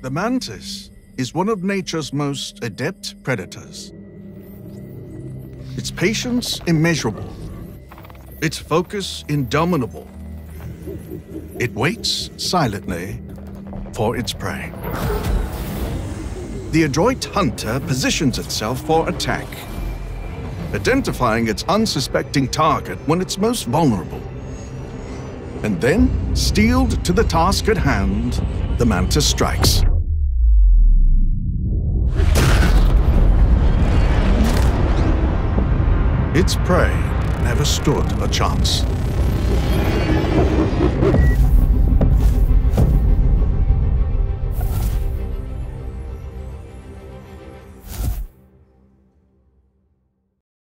The mantis is one of nature's most adept predators. Its patience immeasurable, its focus indomitable. It waits silently for its prey. The adroit hunter positions itself for attack, identifying its unsuspecting target when it's most vulnerable, and then, steeled to the task at hand, the mantis strikes. Its prey never stood a chance.